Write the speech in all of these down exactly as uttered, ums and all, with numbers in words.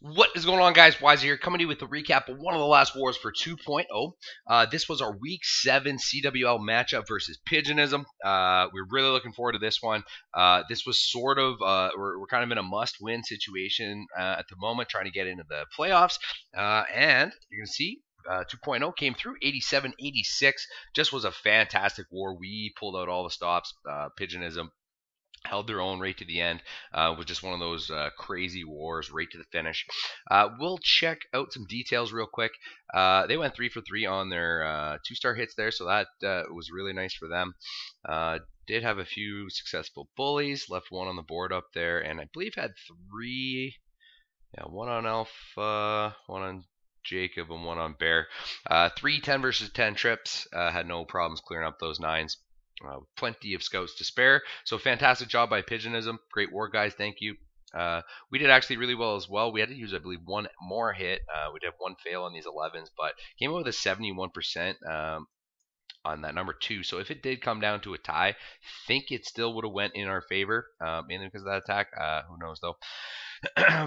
What is going on, guys? Wise here, coming to you with the recap of one of the last wars for two point oh. Uh, this was our week seven C W L matchup versus Pigeonism. Uh, we're really looking forward to this one. Uh, this was sort of, uh, we're, we're kind of in a must-win situation uh, at the moment, trying to get into the playoffs. Uh, and you're going to see Uh, two point oh came through, eighty-seven eighty-six. Just was a fantastic war. We pulled out all the stops. Uh, Pigeonism held their own right to the end. Uh, was just one of those uh, crazy wars right to the finish. Uh, we'll check out some details real quick. Uh, they went three for three on their uh, two-star hits there, so that uh, was really nice for them. Uh, did have a few successful bullies. Left one on the board up there, and I believe had three. Yeah, one on Alpha, one on Jacob, and one on Bear. Uh, three ten versus ten trips. Uh, had no problems clearing up those nines. Uh, plenty of scouts to spare. So fantastic job by Pigeonism. Great war, guys. Thank you. Uh, we did actually really well as well. We had to use, I believe, one more hit. Uh, we did have one fail on these elevens, but came out with a seventy-one percent um, on that number two. So if it did come down to a tie, I think it still would have went in our favor, uh, mainly because of that attack. Uh, who knows, though.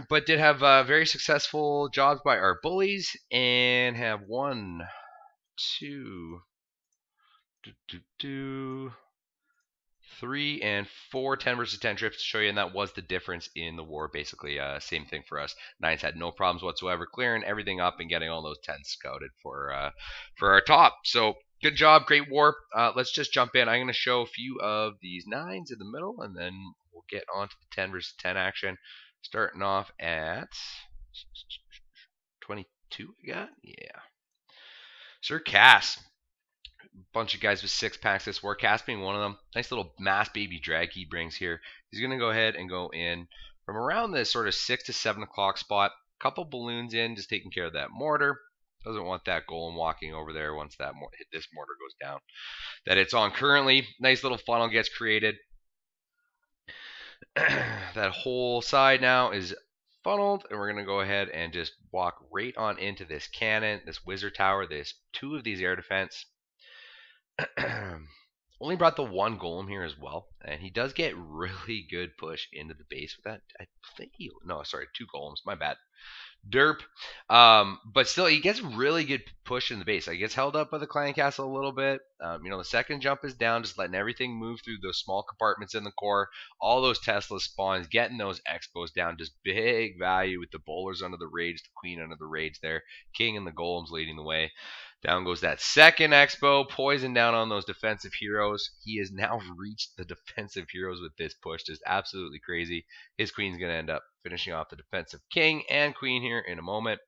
But did have uh, very successful jobs by our bullies, and have one, two, do, do, do, three, and four ten versus ten trips to show you, and that was the difference in the war, basically. Uh, same thing for us. Nines had no problems whatsoever, clearing everything up and getting all those tens scouted for, uh, for our top. So good job, great war. Uh, let's just jump in. I'm going to show a few of these nines in the middle, and then we'll get on to the ten versus ten action. Starting off at twenty-two, I got? Yeah. Sir Cass. Bunch of guys with six packs this war. Cass being one of them. Nice little mass baby drag he brings here. He's going to go ahead and go in from around this sort of six to seven o'clock spot. Couple balloons in, just taking care of that mortar. Doesn't want that golem walking over there once that mor hit this mortar goes down. That it's on currently. Nice little funnel gets created. That whole side now is funneled, and we're going to go ahead and just walk right on into this cannon, this wizard tower, this two of these air defense. Only brought the one golem here as well, and he does get really good push into the base with that. I think he, no, sorry, two golems, my bad. Derp. Um, but still, he gets really good push in the base. Like, he gets held up by the clan castle a little bit. Um, you know, the second jump is down, just letting everything move through those small compartments in the core. All those Tesla spawns, getting those expos down, just big value with the bowlers under the raids, the queen under the raids there, king and the golems leading the way. Down goes that second expo, poison down on those defensive heroes. He has now reached the defensive heroes with this push. Just absolutely crazy. His queen's going to end up finishing off the defensive king and queen here in a moment.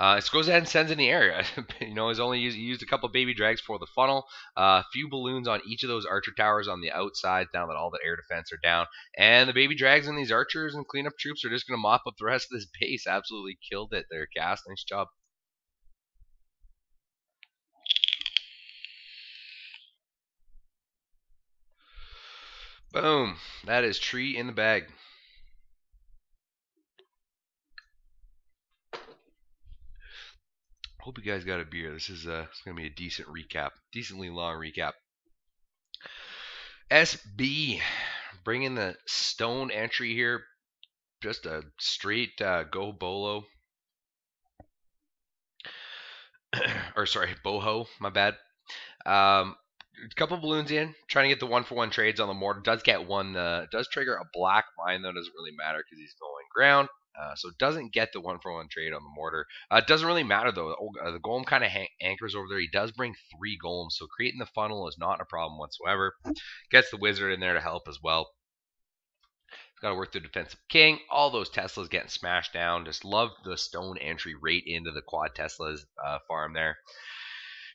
Uh, it goes ahead and sends in the area. You know, he's only used, he used a couple baby drags for the funnel. A uh, few balloons on each of those archer towers on the outside, now that all the air defense are down. And the baby drags and these archers and cleanup troops are just going to mop up the rest of this base. Absolutely killed it there, Cass. Nice job. Boom. That is tree in the bag. Hope you guys got a beer. This is uh, it's going to be a decent recap. Decently long recap. S B. Bringing the stone entry here. Just a straight uh, go bolo. Or sorry, boho. My bad. Um... A couple balloons in, trying to get the one for one trades on the mortar. Does get one, uh, does trigger a black mine, though. Doesn't really matter because he's going ground. Uh, so doesn't get the one for one trade on the mortar. Uh, doesn't really matter though. The, the golem kind of anchors over there. He does bring three golems, so creating the funnel is not a problem whatsoever. Gets the wizard in there to help as well. Got to work the defensive king. All those Teslas getting smashed down. Just love the stone entry right into the quad Teslas uh, farm there.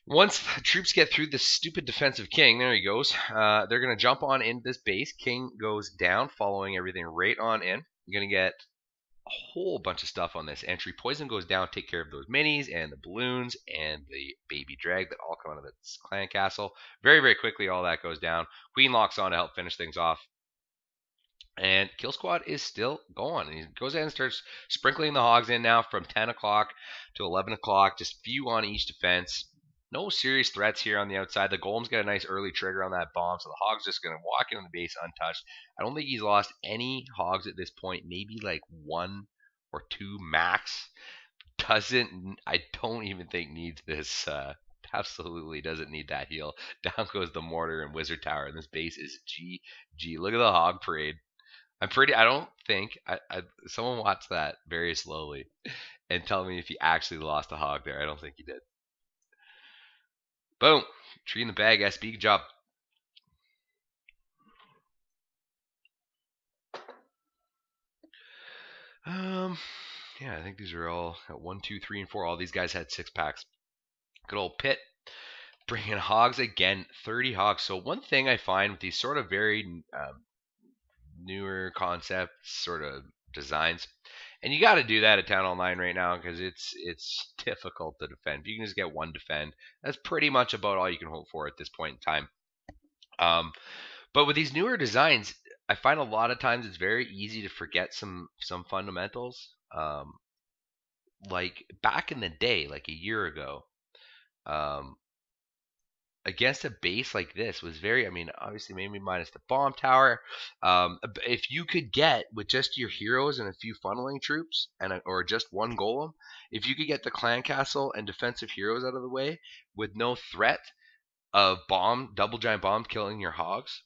Once the troops get through this stupid defensive king, there he goes, uh, they're going to jump on into this base. King goes down, following everything right on in. You're going to get a whole bunch of stuff on this entry. Poison goes down, take care of those minis and the balloons and the baby drag that all come out of this clan castle. Very, very quickly, all that goes down. Queen locks on to help finish things off. And Kill Squad is still going. He goes ahead and starts sprinkling the hogs in now from ten o'clock to eleven o'clock. Just few on each defense. No serious threats here on the outside. The golem's got a nice early trigger on that bomb, so the hog's just going to walk in on the base untouched. I don't think he's lost any hogs at this point. Maybe like one or two max. Doesn't, I don't even think needs this. Uh, absolutely doesn't need that heal. Down goes the Mortar and Wizard Tower, and this base is G G. Look at the Hog Parade. I'm pretty, I don't think, I, I someone watched that very slowly and tell me if he actually lost a hog there. I don't think he did. Boom. Tree in the bag, S B, good job. Um, yeah, I think these are all at one, two, three, and four. All these guys had six packs. Good old Pitt bringing hogs again, thirty hogs. So one thing I find with these sort of very um, newer concepts, sort of designs, and you got to do that at Town Hall nine right now because it's it's difficult to defend. If you can just get one defend, that's pretty much about all you can hope for at this point in time. Um, but with these newer designs, I find a lot of times it's very easy to forget some some fundamentals. Um, like back in the day, like a year ago, um, against a base like this was very, I mean, obviously maybe minus the bomb tower. Um, if you could get with just your heroes and a few funneling troops and a, or just one golem, if you could get the clan castle and defensive heroes out of the way with no threat of bomb, double giant bomb killing your hogs,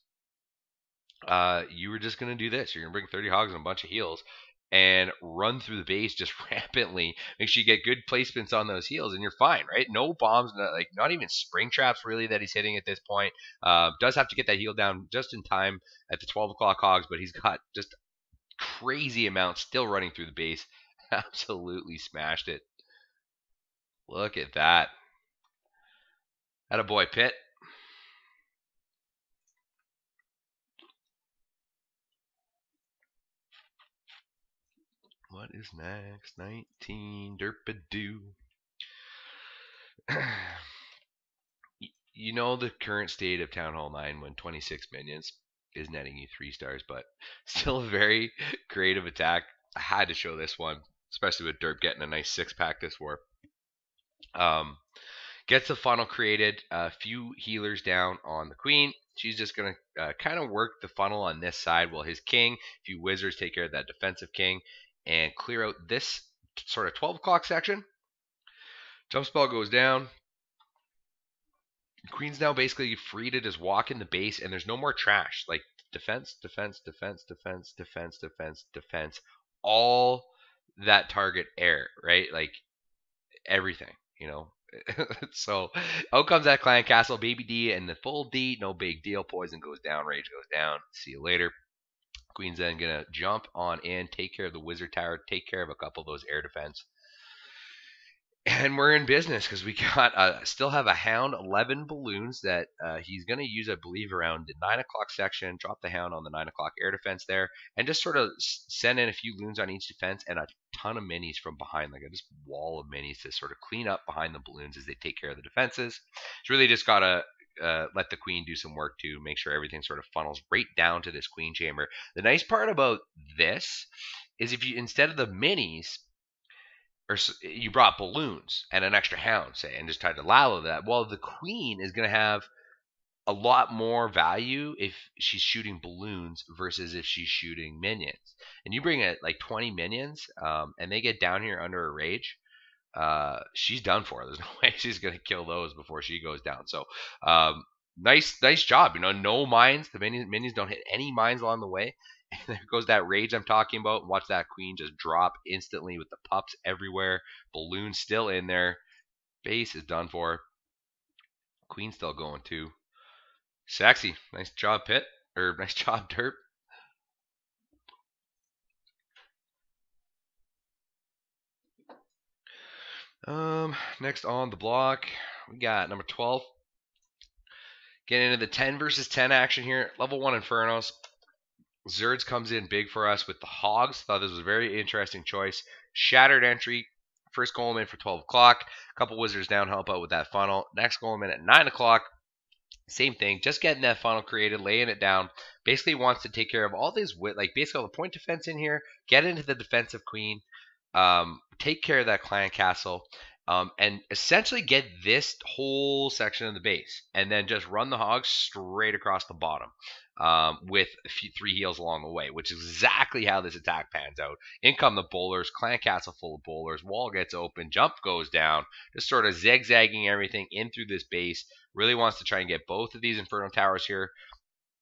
Uh, you were just going to do this. You're going to bring thirty hogs and a bunch of heals and run through the base just rampantly. Make sure you get good placements on those heals and you're fine, right? No bombs, not, like not even spring traps really that he's hitting at this point. Uh, does have to get that heal down just in time at the twelve o'clock hogs, but he's got just crazy amounts still running through the base. Absolutely smashed it. Look at that. Attaboy, Pitt. What is next? nineteen, Derpadoo. You know the current state of Town Hall nine when twenty-six minions is netting you three stars, but still a very creative attack. I had to show this one, especially with Derp getting a nice six-pack this war. Um, gets the funnel created, a few healers down on the queen. She's just going to uh, kind of work the funnel on this side while his king, a few wizards take care of that defensive king, and clear out this sort of twelve o'clock section. Jump spell goes down. Queen's now basically free to just walk in the base, and there's no more trash. Like, defense, defense, defense, defense, defense, defense, defense. All that target air, right? Like, everything, you know? So, out comes that clan castle, baby D, and the full D, no big deal. Poison goes down, rage goes down. See you later. Queen's then going to jump on in, take care of the Wizard Tower, take care of a couple of those air defense. And we're in business because we got uh, still have a Hound, eleven balloons that uh, he's going to use, I believe, around the nine o'clock section, drop the Hound on the nine o'clock air defense there, and just sort of send in a few loons on each defense and a ton of minis from behind, like a just wall of minis to sort of clean up behind the balloons as they take care of the defenses. It's really just got a Uh, let the queen do some work to make sure everything sort of funnels right down to this queen chamber. The nice part about this is if you, instead of the minis, or you brought balloons and an extra hound, say, and just tried to lalo that, well, the queen is going to have a lot more value if she's shooting balloons versus if she's shooting minions. And you bring a, like twenty minions um, and they get down here under a rage, Uh, she's done for. There's no way she's going to kill those before she goes down. So um, nice nice job. You know, no mines. The minions, minions don't hit any mines along the way. And there goes that rage I'm talking about. Watch that queen just drop instantly with the pups everywhere. Balloon still in there. Base is done for. Queen still going too. Sexy. Nice job, Pitt. Or nice job, Derp. Um, next on the block, we got number twelve. Getting into the ten versus ten action here. Level one Infernos. Zerds comes in big for us with the hogs. Thought this was a very interesting choice. Shattered entry. First golem in for twelve o'clock. A couple wizards down help out with that funnel. Next golem in at nine o'clock. Same thing. Just getting that funnel created, laying it down. Basically wants to take care of all these, like basically all the point defense in here. Get into the defensive queen. Um, take care of that clan castle, um, and essentially get this whole section of the base, and then just run the hogs straight across the bottom um, with a few, three heals along the way, which is exactly how this attack pans out. In come the bowlers, clan castle full of bowlers, wall gets open, jump goes down, just sort of zigzagging everything in through this base. Really wants to try and get both of these Inferno Towers here,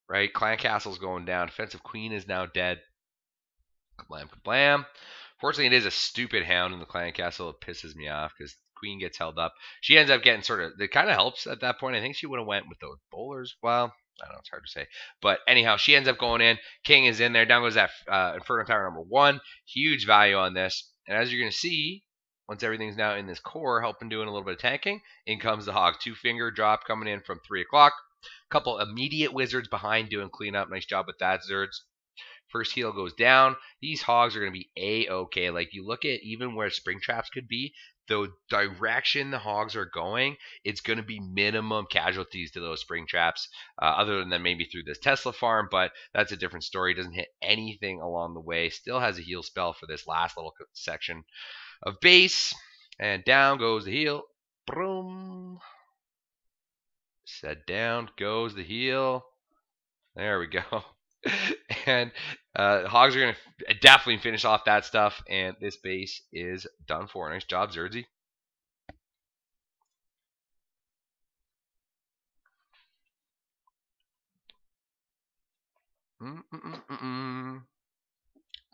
right? Clan castle's going down, defensive queen is now dead. Kablam, kablam. Fortunately, it is a stupid hound in the clan castle. It pisses me off because queen gets held up. She ends up getting sort of, it kind of helps at that point. I think she would have went with those bowlers. Well, I don't know, it's hard to say. But anyhow, she ends up going in. King is in there. Down goes that uh, Inferno Tower number one. Huge value on this. And as you're going to see, once everything's now in this core, helping doing a little bit of tanking, in comes the hog. Two-finger drop coming in from three o'clock. Couple immediate wizards behind doing cleanup. Nice job with that, Zerds. First heel goes down. These hogs are going to be A-okay. Like, you look at even where spring traps could be, the direction the hogs are going, it's going to be minimum casualties to those spring traps, uh, other than maybe through this Tesla farm, but that's a different story. Doesn't hit anything along the way. Still has a heal spell for this last little section of base. And down goes the heel. Broom. Set down goes the heel. There we go. And uh, hogs are going to definitely finish off that stuff, and this base is done for. Nice job, Zerdzy. Mm -mm -mm -mm.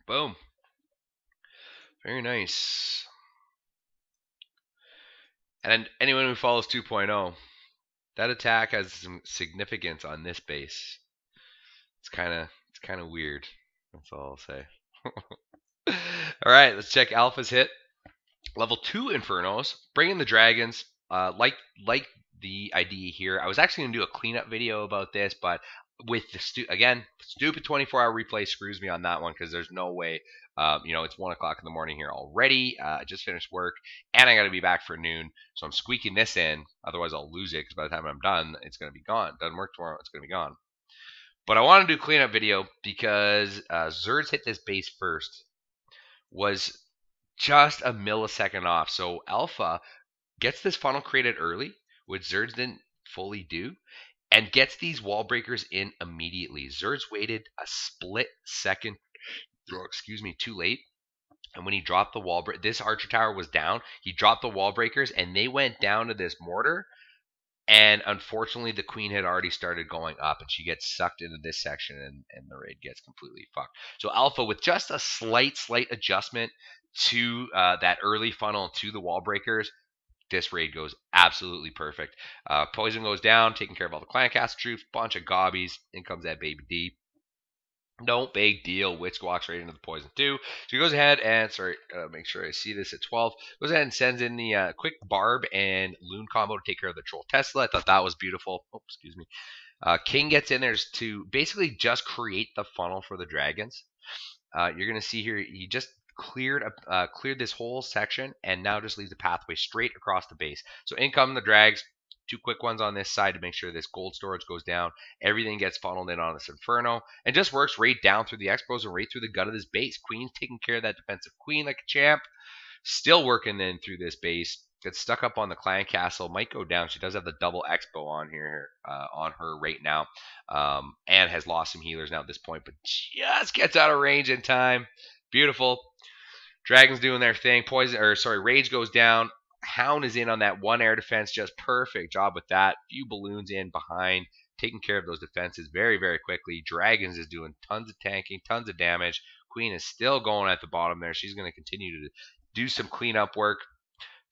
Boom. Very nice. And anyone who follows two point oh, that attack has some significance on this base. It's kind of it's kind of weird. That's all I'll say. All right, let's check Alpha's hit. Level two Infernos. Bring in the dragons. Uh, like like the idea here. I was actually gonna do a cleanup video about this, but with the stu again stupid twenty-four hour replay screws me on that one because there's no way. Um, you know, it's one o'clock in the morning here already. Uh, I just finished work, and I got to be back for noon. So I'm squeaking this in. Otherwise, I'll lose it because by the time I'm done, it's gonna be gone. Doesn't work tomorrow. It's gonna be gone. But I want to do a cleanup video because uh, Zerds hit this base first was just a millisecond off. So Alpha gets this funnel created early, which Zerds didn't fully do, and gets these wall breakers in immediately. Zerds waited a split second, excuse me, too late. And when he dropped the wall break, this archer tower was down. He dropped the wall breakers, and they went down to this mortar. And unfortunately, the queen had already started going up, and she gets sucked into this section, and, and the raid gets completely fucked. So Alpha, with just a slight, slight adjustment to uh, that early funnel to the wall breakers, this raid goes absolutely perfect. Uh, poison goes down, taking care of all the clan cast troops, bunch of gobbies. In comes that baby D. No big deal. Witch squawks right into the poison too. She goes ahead and, sorry, uh, make sure I see this at twelve. Goes ahead and sends in the uh, quick barb and loon combo to take care of the troll Tesla. I thought that was beautiful. Oh, excuse me. Uh, King gets in there to basically just create the funnel for the dragons. Uh, you're gonna see here he just cleared a, uh, cleared this whole section and now just leaves the pathway straight across the base. So in come the drags. Two quick ones on this side to make sure this gold storage goes down. Everything gets funneled in on this Inferno. And just works right down through the Expos and right through the gut of this base. Queen's taking care of that defensive queen like a champ. Still working then through this base. Gets stuck up on the clan castle. Might go down. She does have the double Expo on here, uh, on her right now. Um, and has lost some healers now at this point. But just gets out of range in time. Beautiful. Dragon's doing their thing. Poison, or sorry, Rage goes down. Hound is in on that one air defense, just perfect job with that. Few balloons in behind, taking care of those defenses very, very quickly. Dragons is doing tons of tanking, tons of damage. Queen is still going at the bottom there. She's going to continue to do some cleanup work.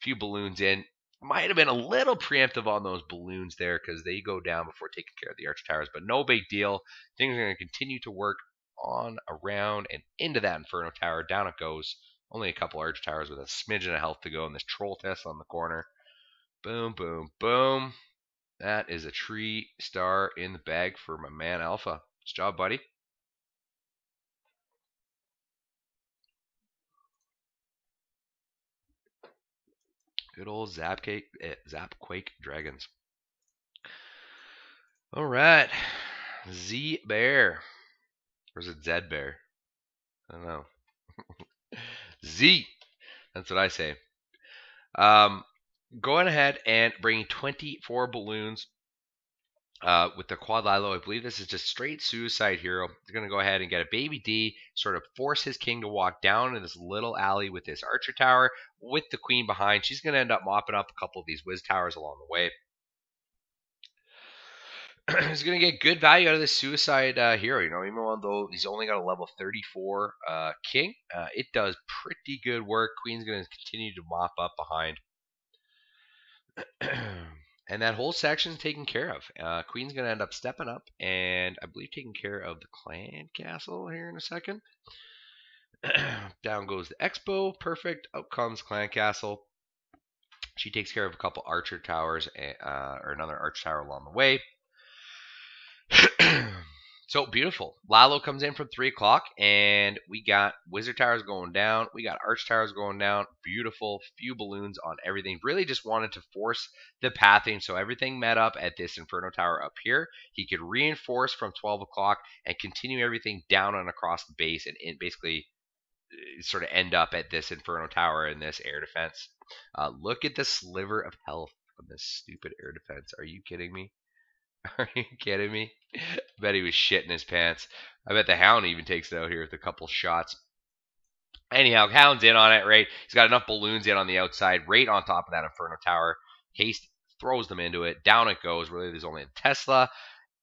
Few balloons in. Might have been a little preemptive on those balloons there because they go down before taking care of the archer towers, but no big deal. Things are going to continue to work on, around, and into that Inferno Tower. Down it goes. Only a couple arch towers with a smidgen of health to go, and this troll Tesla on the corner. Boom, boom, boom. That is a three star in the bag for my man Alpha. Good job, buddy. Good old Zap Cake, eh, Zapquake Dragons. All right, Z Bear, or is it Z Bear? I don't know. Z, that's what I say. Um, going ahead and bringing twenty-four balloons uh, with the quad Lilo. I believe this is just straight Suicide Hero. They're going to go ahead and get a Baby D, sort of force his king to walk down in this little alley with this Archer Tower with the Queen behind. She's going to end up mopping up a couple of these Wiz Towers along the way. He's going to get good value out of this Suicide uh, Hero. You know, even though he's only got a level thirty-four uh, king, uh, it does pretty good work. Queen's going to continue to mop up behind. And that whole section's taken care of. Uh, Queen's going to end up stepping up and I believe taking care of the clan castle here in a second. Down goes the Expo. Perfect. Out comes clan castle. She takes care of a couple archer towers uh, or another arch tower along the way. So beautiful. Lalo comes in from three o'clock and we got Wizard Towers going down. We got Arch Towers going down. Beautiful. Few balloons on everything. Really just wanted to force the pathing so everything met up at this Inferno Tower up here. He could reinforce from twelve o'clock and continue everything down and across the base and in basically sort of end up at this Inferno Tower and this air defense. Uh, look at the sliver of health from this stupid air defense. Are you kidding me? Are you kidding me? I bet he was shitting his pants. I bet the Hound even takes it out here with a couple shots. Anyhow, Hound's in on it, right? He's got enough balloons in on the outside, right on top of that Inferno Tower. Haste throws them into it. Down it goes. Really, there's only a Tesla.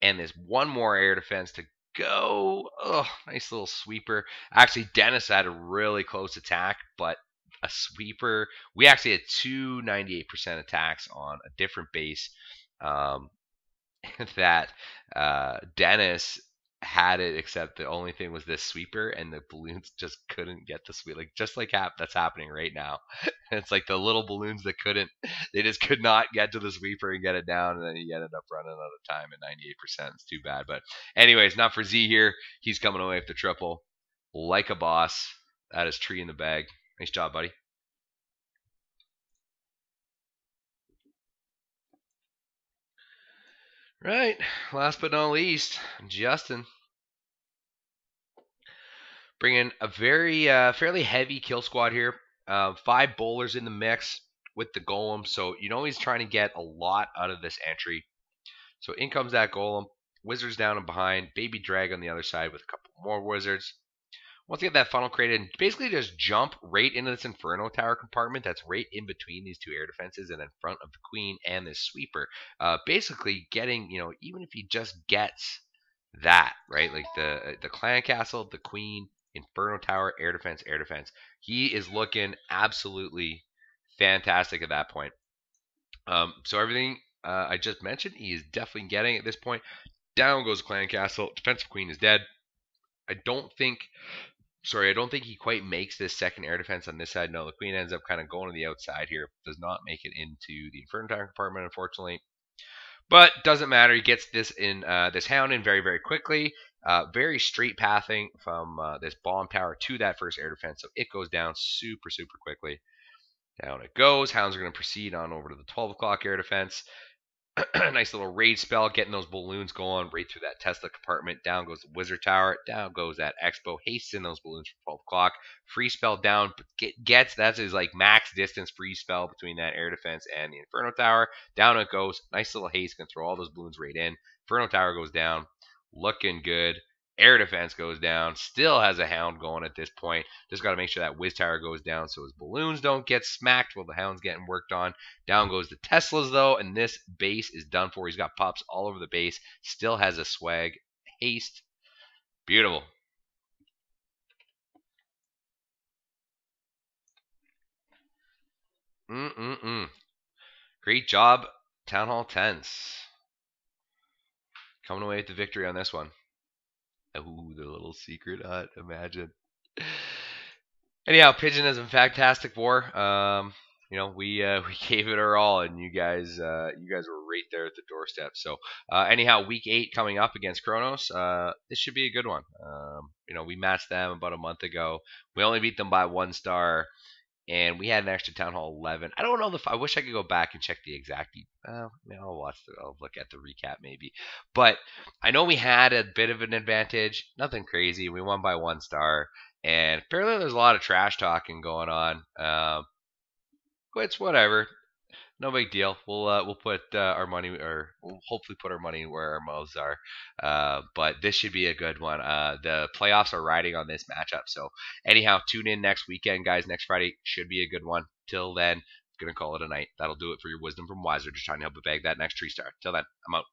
And there's one more air defense to go. Oh, nice little sweeper. Actually, Dennis had a really close attack, but a sweeper. We actually had two ninety-eight percent attacks on a different base. Um... that uh, Dennis had it, except the only thing was this sweeper, and the balloons just couldn't get the sweep. Like just like hap that's happening right now. It's like the little balloons that couldn't, they just could not get to the sweeper and get it down, and then he ended up running out of time at ninety-eight percent. It's too bad, but anyways, not for Z here. He's coming away with the triple, like a boss. That is tree in the bag. Nice job, buddy. Right, last but not least, Justin. Bringing a very, uh, fairly heavy kill squad here. Uh, five bowlers in the mix with the golem. So, you know, he's trying to get a lot out of this entry. So, in comes that golem. Wizards down and behind. Baby drag on the other side with a couple more wizards. Once you get that funnel created, and basically just jump right into this Inferno Tower compartment that's right in between these two air defenses and in front of the Queen and this sweeper. Uh, basically getting, you know, even if he just gets that, right? Like the, the Clan Castle, the Queen, Inferno Tower, air defense, air defense. He is looking absolutely fantastic at that point. Um, so everything uh, I just mentioned, he is definitely getting at this point. Down goes Clan Castle. Defensive Queen is dead. I don't think... Sorry, I don't think he quite makes this second air defense on this side. No, the Queen ends up kind of going to the outside here. Does not make it into the Inferno Tower compartment, unfortunately. But doesn't matter. He gets this in uh, this Hound in very, very quickly. Uh, very straight pathing from uh, this bomb tower to that first air defense. So it goes down super, super quickly. Down it goes. Hounds are going to proceed on over to the twelve o'clock air defense. Nice little raid spell, getting those balloons going right through that Tesla compartment. Down goes the Wizard Tower. Down goes that Expo. Hasting those balloons from twelve o'clock. Free spell down, but get, gets, that's his like max distance free spell between that air defense and the Inferno Tower. Down it goes. Nice little haste, can throw all those balloons right in. Inferno Tower goes down. Looking good. Air defense goes down. Still has a Hound going at this point. Just got to make sure that Wiz Tower goes down so his balloons don't get smacked while the Hound's getting worked on. Down goes the Teslas, though, and this base is done for. He's got pops all over the base. Still has a swag. Haste. Beautiful. Mm-mm-mm. Great job, Town Hall tens. Coming away with the victory on this one. Ooh, the little secret hut, imagine. Anyhow, Pigeonism, fantastic war. Um, you know, we uh, we gave it our all, and you guys uh, you guys were right there at the doorstep. So, uh, anyhow, week eight coming up against Kronos. Uh, this should be a good one. Um, you know, we matched them about a month ago. We only beat them by one star, and we had an extra Town Hall eleven. I don't know if I wish I could go back and check the exact. Uh, man, I'll watch. The, I'll look at the recap maybe. But I know we had a bit of an advantage. Nothing crazy. We won by one star, and apparently there's a lot of trash talking going on. Uh, It's whatever. No big deal. We'll uh, we'll put uh, our money, or we'll hopefully put our money where our mouths are. Uh, but this should be a good one. Uh, the playoffs are riding on this matchup. So anyhow, tune in next weekend, guys. Next Friday should be a good one. Till then, I'm gonna call it a night. That'll do it for your wisdom from Wiser. Just trying to help you bag that next tree star. Till then, I'm out.